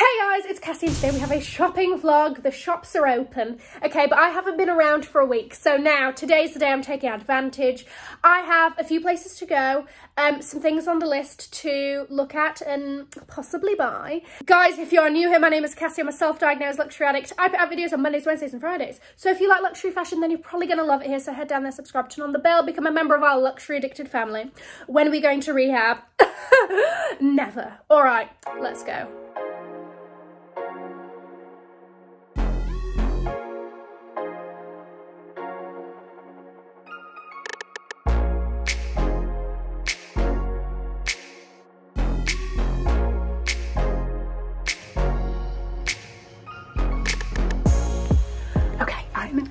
Hey guys, it's Cassie and today we have a shopping vlog. The shops are open, okay, but I haven't been around for a week, so now today's the day I'm taking advantage. I have a few places to go, some things on the list to look at and possibly buy. Guys, if you are new here, my name is Cassie. I'm a self-diagnosed luxury addict. I put out videos on Mondays, Wednesdays and Fridays, so if you like luxury fashion then you're probably going to love it here, so head down there, subscribe, turn on the bell, become a member of our luxury addicted family. When are we going to rehab? Never. All right, let's go.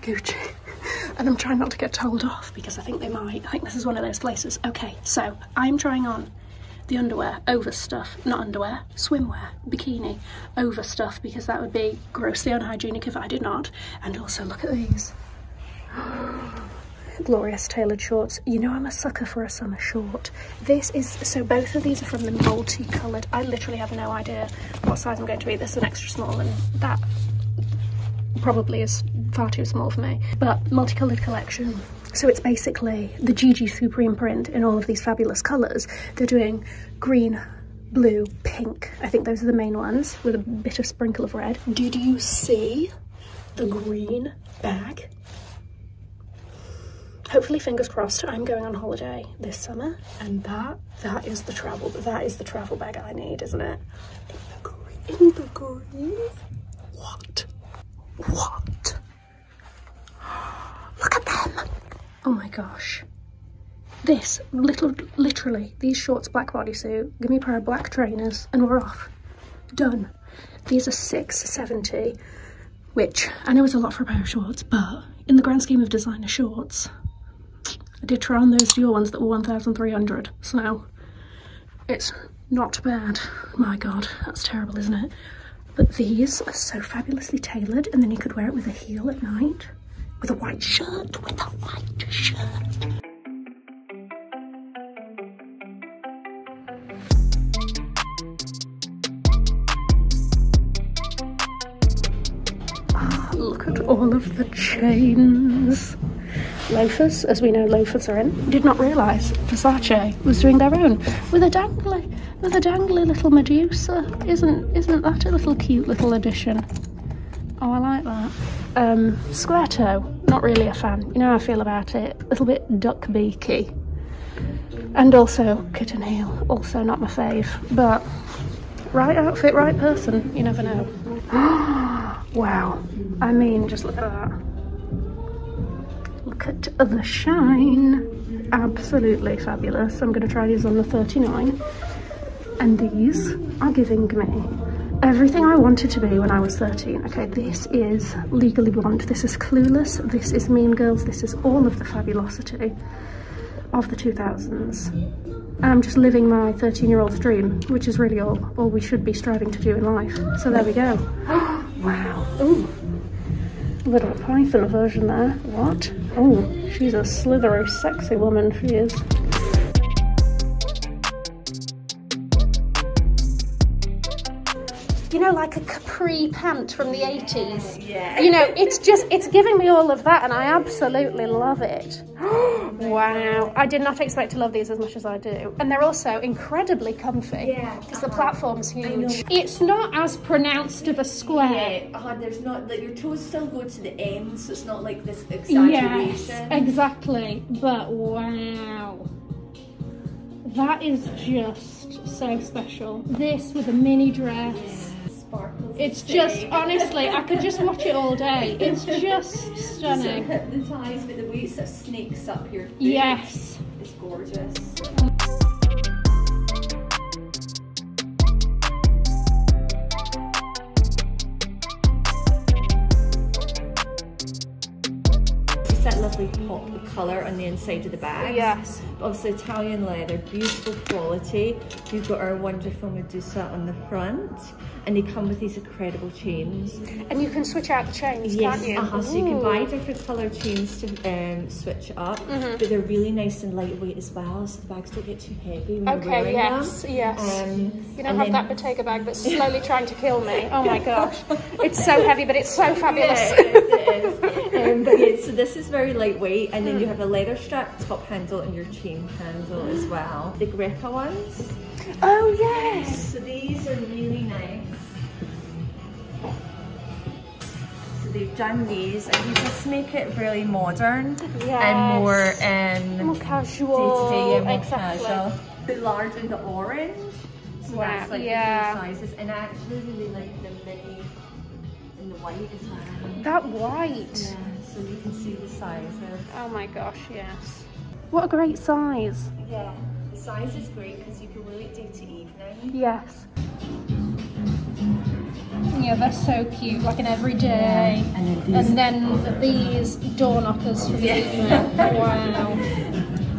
Gucci, and I'm trying not to get told off because I think they might. I think this is one of those places. Okay, so I'm trying on the underwear over stuff, not underwear, swimwear, bikini over stuff, because that would be grossly unhygienic if I did not. And also look at these glorious tailored shorts. You know I'm a sucker for a summer short. This is, so both of these are from the multicoloured. I literally have no idea what size I'm going to be. This is an extra small and that probably is far too small for me, but multicolored collection. So it's basically the Gigi Supreme print in all of these fabulous colors. They're doing green, blue, pink. I think those are the main ones, with a bit of sprinkle of red. Did you see the green bag? Hopefully, fingers crossed, I'm going on holiday this summer, and that is the travel, bag I need, isn't it? In the green, what? Look at them. Oh my gosh. This, literally, these shorts, black bodysuit, give me a pair of black trainers and we're off. Done. These are $6.70, which I know is a lot for a pair of shorts, but in the grand scheme of designer shorts, I did try on those Dior ones that were 1,300, so it's not bad. My God, that's terrible, isn't it? But these are so fabulously tailored, and then you could wear it with a heel at night. With a white shirt, Oh, look at all of the chains. Loafers, as we know, loafers are in. Did not realise Versace was doing their own with a dangly. With a dangly little Medusa. Isn't that a little cute little addition? Oh, I like that. Square toe, not really a fan. You know how I feel about it. A little bit duck beaky. And also kitten heel, also not my fave. But right outfit, right person, you never know. Wow. I mean, just look at that. Look at the shine. Absolutely fabulous. I'm going to try these on the 39. And these are giving me everything I wanted to be when I was 13. Okay, this is Legally Blonde, this is Clueless, this is Mean Girls, this is all of the fabulosity of the 2000s. And I'm just living my 13-year-old's dream, which is really all we should be striving to do in life. So there we go. Wow. Ooh. A little python version there. What? Oh, she's a slithery, sexy woman, she is. You know, like a capri pant from the 80s. Yeah. You know, it's giving me all of that and I absolutely love it. Wow. I did not expect to love these as much as I do. And they're also incredibly comfy. Yeah. Because the platform's huge. It's not as pronounced of a square. Yeah. There's not, like, your toes still go to the end, so it's not like this exaggeration. Yes, exactly. But wow. That is just so special. This with a mini dress. It's just, honestly, I could just watch it all day. It's just stunning. So hypnotised by the way it snakes up your face. Yes. It's gorgeous. It's that lovely pop of colour on the inside of the bag. Yes. Obviously Italian leather, beautiful quality. You've got our wonderful Medusa on the front. and they come with these incredible chains. And you can switch out the chains, yes, can't you? Yes, so you can buy different color chains to switch up, but they're really nice and lightweight as well, so the bags don't get too heavy when you're wearing them. You don't have that Bottega bag that's slowly trying to kill me. Oh my gosh, it's so heavy, but it's so fabulous. Yeah, it is. But yeah, so this is very lightweight, and then you have a leather strap top handle and your chain handle as well. The Greca ones. Oh yes. So these are really nice. So they've done these, and you just make it really modern and more casual. Day-to-day and more casual. The large and the orange. So that's like the two sizes, and I actually really like the mini and the white as well. That white. Yeah. So you can see the sizes. Oh my gosh, yes. What a great size. Yeah. Size is great because you can wear it day to evening. Yes. Yeah, they're so cute, like an everyday. Yeah. And then these door knockers for the evening. Wow.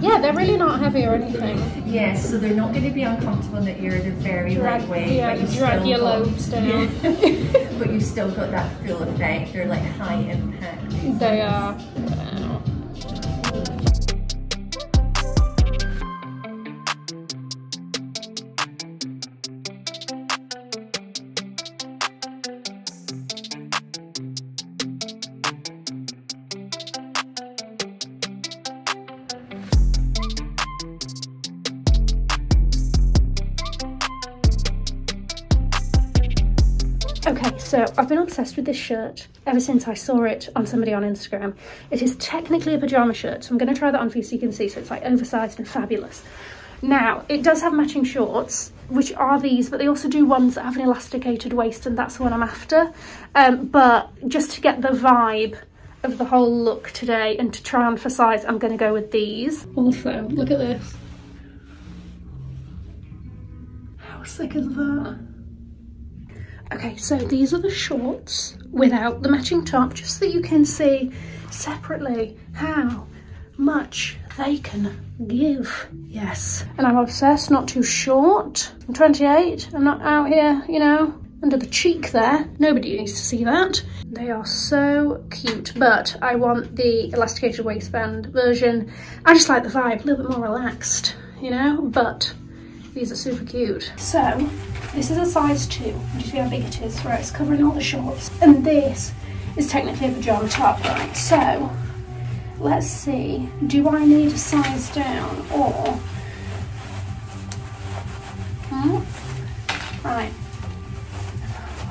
Yeah, they're really not heavy or anything. Yes, yeah, so they're not going to be uncomfortable in the ear. They're very lightweight. Yeah, you drag your lobes down. Yeah. But you've still got that full effect. They're like high impact. They are. Wow. Okay, so I've been obsessed with this shirt ever since I saw it on somebody on Instagram. It is technically a pyjama shirt, so I'm going to try that on for you so you can see. So it's like oversized and fabulous. Now, it does have matching shorts, which are these, but they also do ones that have an elasticated waist, and that's the one I'm after. But just to get the vibe of the whole look today and to try on for size, I'm going to go with these. Also, look at this. How sick is that? Okay, so these are the shorts without the matching top, just so you can see separately how much they can give. Yes. And I'm obsessed, not too short. I'm 28, I'm not out here, you know, under the cheek there. Nobody needs to see that. They are so cute, but I want the elasticated waistband version. I just like the vibe, a little bit more relaxed, you know, but these are super cute. So, this is a size 2. I'll just see how big it is, right? It's covering all the shorts. And this is technically a pyjama top, right? So, let's see. Do I need a size down or... Right.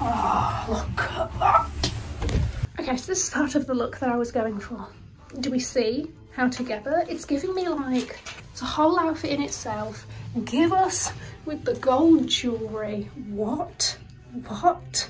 Oh, look at that. Okay, so this is part of the look that I was going for. Do we see how together? It's giving me like... It's a whole outfit in itself. Give us with the gold jewellery. What? What?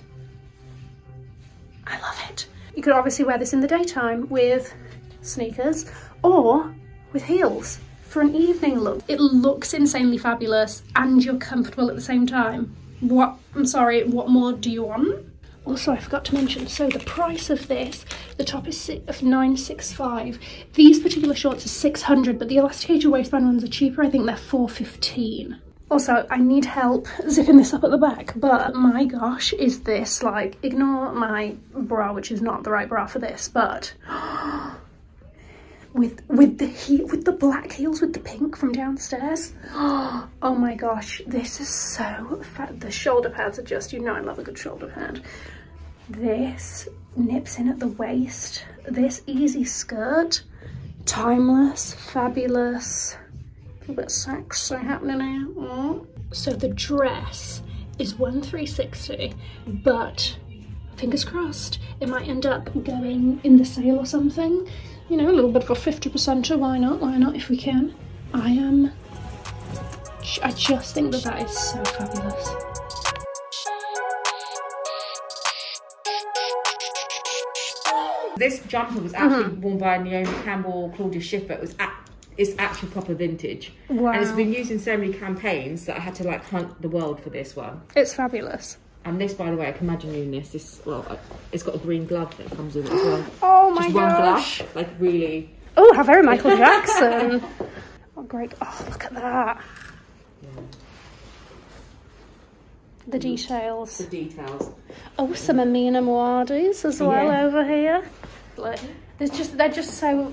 I love it. You could obviously wear this in the daytime with sneakers or with heels for an evening look. It looks insanely fabulous and you're comfortable at the same time. What? I'm sorry, what more do you want? Also, I forgot to mention, so the price of this, the top is of $965. These particular shorts are $600, but the elasticated waistband ones are cheaper. I think they're $415. Also, I need help zipping this up at the back, but my gosh, is this, like, ignore my bra, which is not the right bra for this, but with the black heels with the pink from downstairs. Oh my gosh, this is so fat. The shoulder pads are just, you know, I love a good shoulder pad. This nips in at the waist. This easy skirt, timeless, fabulous. A little bit sexy happening here. So the dress is $1,360, but fingers crossed, it might end up going in the sale or something. You know, a little bit of a 50%er, why not if we can. I just think that that is so fabulous. This jumper was actually worn by Naomi Campbell, Claudia Schiffer. It was it's actually proper vintage. Wow. And it's been used in so many campaigns that I had to like hunt the world for this one. It's fabulous. And this, by the way, I can imagine doing this. This, well, it's got a green glove that comes with it as well. Oh my gosh! Just one glove, like really. Oh, how very Michael Jackson! Oh, great! Oh, look at that! Yeah. the details. The details. Oh, some Amina Muaddis as well over here. Like, there's just they're just so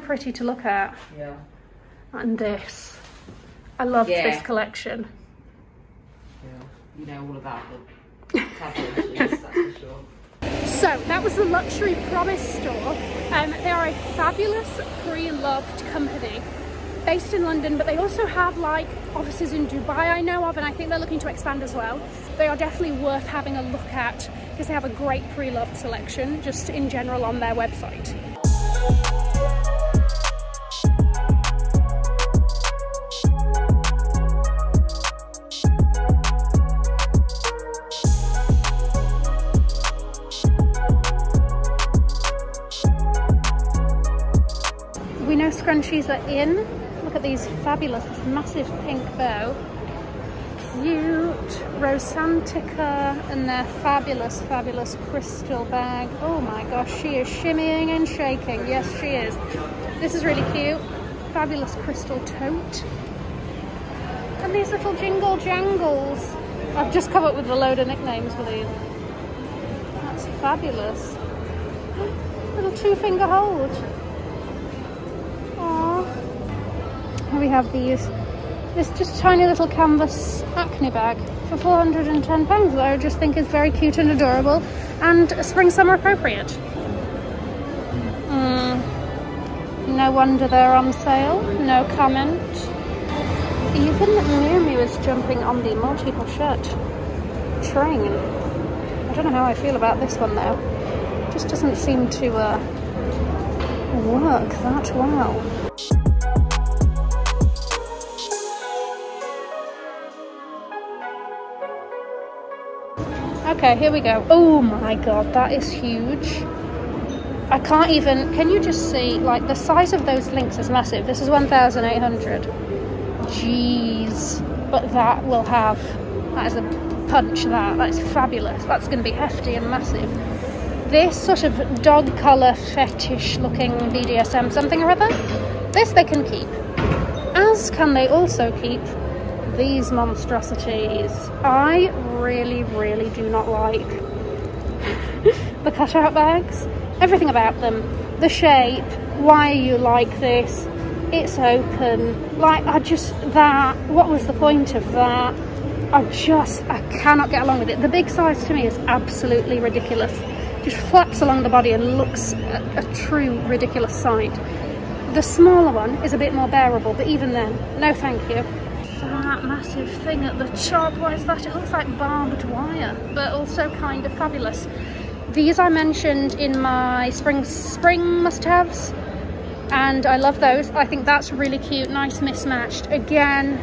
pretty to look at. Yeah. And this, I love this collection. Yeah, you know all about the tabloids, yes, that's for sure. So that was the Luxury Promise store. They are a fabulous, pre-loved company based in London, but they also have like offices in Dubai I know of, and I think they're looking to expand as well. They are definitely worth having a look at because they have a great pre-loved selection just in general on their website. Scrunchies are in. Look at these fabulous, this massive pink bow. Cute. Rosantica and their fabulous, fabulous crystal bag. Oh my gosh, she is shimmying and shaking. Yes, she is. This is really cute. Fabulous crystal tote. And these little jingle jangles. I've just come up with a load of nicknames for these. That's fabulous. Little two-finger hold. We have these, this just tiny little canvas Acne bag for £410 that I just think is very cute and adorable and spring summer appropriate. No wonder they're on sale, no comment. Even Miu Miu is jumping on the multi pochette train. I don't know how I feel about this one though. It just doesn't seem to work that well. Okay, here we go. Oh my god, that is huge. I can't even, can you just see, like the size of those links is massive. This is 1,800. Jeez. But that will have, that is a punch, that is fabulous. That's going to be hefty and massive. This sort of dog collar fetish looking BDSM something or other, this they can keep. As can they also keep these monstrosities. I really do not like the cutout bags, everything about them, the shape, why are you like this, it's open, like I just, that, what was the point of that? I cannot get along with it. The big size to me is absolutely ridiculous, just flaps along the body and looks a true ridiculous sight. The smaller one is a bit more bearable, but even then, no thank you. That massive thing at the top, what is that? It looks like barbed wire, but also kind of fabulous. These I mentioned in my spring must-haves, and I love those. I think that's really cute, nice mismatched. Again,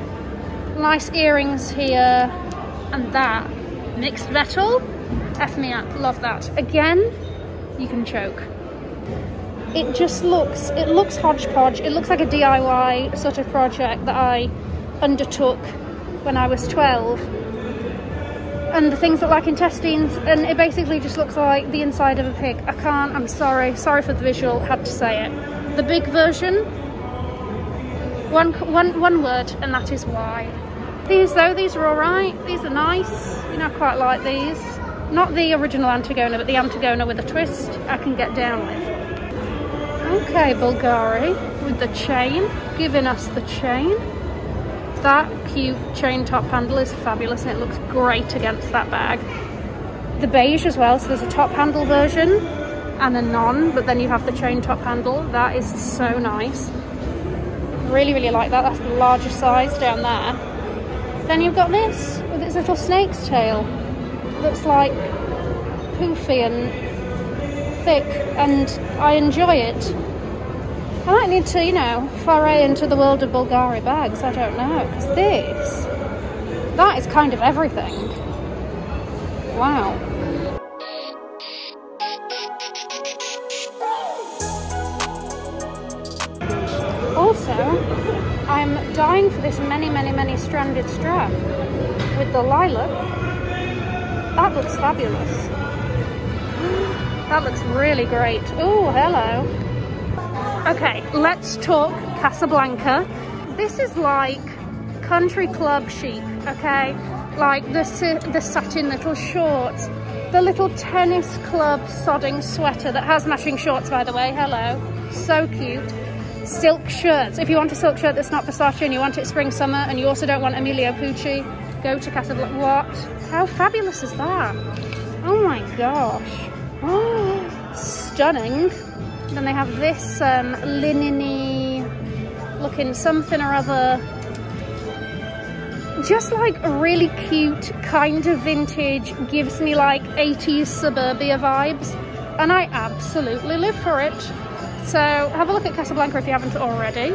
nice earrings here, and that. Mixed metal, F me up, love that. Again, you can choke. It just looks, it looks hodgepodge. It looks like a DIY sort of project that I undertook when I was 12, and the things look like intestines, and it basically just looks like the inside of a pig. I can't, I'm sorry for the visual, had to say it. The big version, one word, and that is why. These though, these are all right, these are nice, you know, I quite like these. Not the original Antigona, but the Antigona with a twist, I can get down with. Okay, Bulgari with the chain, giving us the chain. That cute chain top handle is fabulous, and it looks great against that bag. The beige as well, so there's a top handle version and a non, but then you have the chain top handle. That is so nice. Really like that. That's the larger size down there. Then you've got this with its little snake's tail. Looks like poofy and thick, and I enjoy it. I might need to, you know, foray into the world of Bulgari bags, I don't know, because this, that is kind of everything. Wow. Also, I'm dying for this many stranded strap with the lilac. That looks fabulous. That looks really great. Oh, hello. Okay, let's talk Casablanca. This is like country club chic, okay? like the satin little shorts, the little tennis club sodding sweater that has matching shorts, by the way, hello, so cute. Silk shirts, if you want a silk shirt that's not Versace and you want it spring summer and you also don't want Emilio Pucci, go to Casablanca. What? How fabulous is that? Oh my gosh. Oh, stunning. Then they have this linen-y looking something or other. Just like a really cute kind of vintage, gives me like 80s suburbia vibes, and I absolutely live for it. So have a look at Casablanca if you haven't already.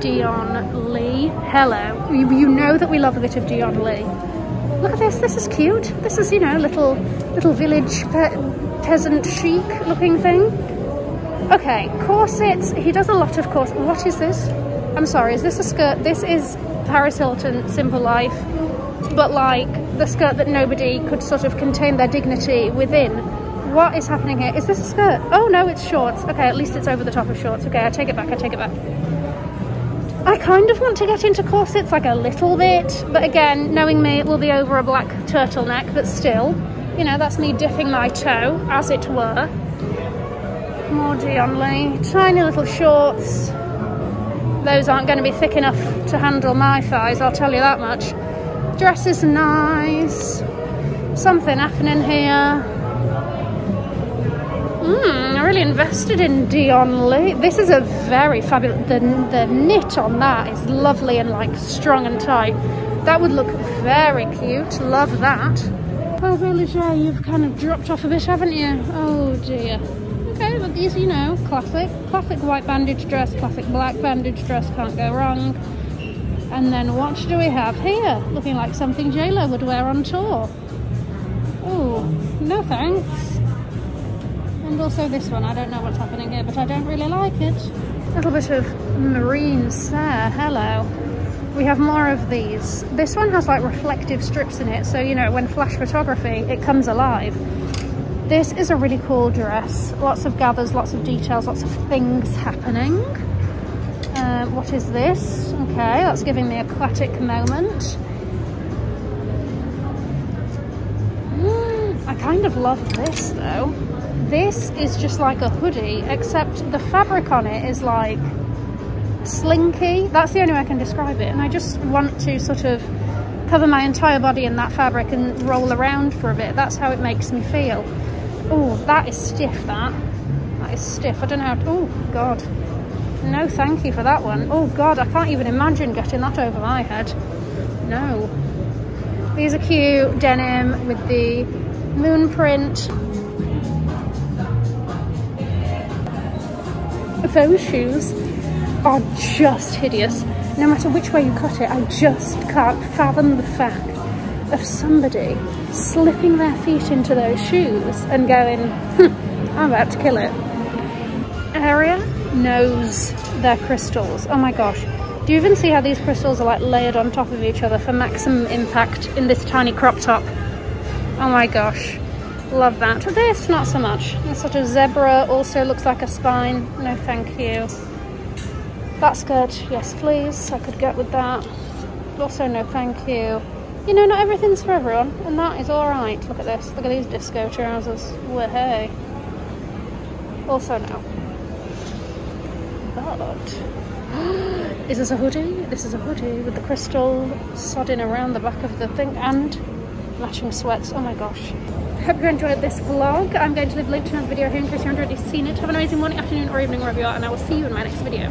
Dion Lee, hello. You know that we love a bit of Dion Lee. Look at this, this is cute. This is, you know, little village peasant chic looking thing. Okay, corsets, he does a lot of corsets. What is this? I'm sorry, is this a skirt? This is Paris Hilton, Simple Life, but like the skirt that nobody could sort of contain their dignity within. What is happening here? Is this a skirt? Oh no, it's shorts. Okay, at least it's over the top of shorts. Okay, I take it back, I take it back. I kind of want to get into corsets like a little bit, but again, knowing me, it will be over a black turtleneck, but still, you know, that's me dipping my toe, as it were. More Dion Lee, tiny little shorts. Those aren't going to be thick enough to handle my thighs, I'll tell you that much. Dress is nice. Something happening here. I'm really invested in Dion Lee. This is a very fabulous, the knit on that is lovely and like strong and tight. That would look very cute, love that. Oh, Belichard, you've kind of dropped off a bit, haven't you? Oh dear. Okay, but these, you know, classic white bandage dress, classic black bandage dress, can't go wrong. And then what do we have here? Looking like something JLo would wear on tour. Oh, no thanks. And also this one, I don't know what's happening here, but I don't really like it. A little bit of Marine Serre, hello. We have more of these. This one has like reflective strips in it, so you know, when flash photography, it comes alive. This is a really cool dress. Lots of gathers, lots of details, lots of things happening. What is this? Okay, that's giving me a aquatic moment. I kind of love this though. This is just like a hoodie, except the fabric on it is like slinky. That's the only way I can describe it. And I just want to sort of cover my entire body in that fabric and roll around for a bit. That's how it makes me feel. Oh, that is stiff, that is stiff. I don't know how to, oh god, no thank you for that one. Oh god, I can't even imagine getting that over my head. No, these are cute denim with the moon print. Those shoes are just hideous. No matter which way you cut it, I just can't fathom the fact of somebody slipping their feet into those shoes and going, I'm about to kill it. Area knows their crystals. Oh my gosh. Do you even see how these crystals are like layered on top of each other for maximum impact in this tiny crop top? Oh my gosh. Love that. This, not so much. This sort of zebra also looks like a spine. No, thank you. That skirt, yes please, I could get with that. Also no thank you. You know, not everything's for everyone, and that is alright. Look at this, look at these disco trousers. Wahey. Also no. But is this a hoodie? This is a hoodie with the crystal sodding around the back of the thing and matching sweats. Oh my gosh. Hope you enjoyed this vlog. I'm going to leave a link to another video here in case you haven't already seen it. Have an amazing morning, afternoon or evening wherever you are, and I will see you in my next video.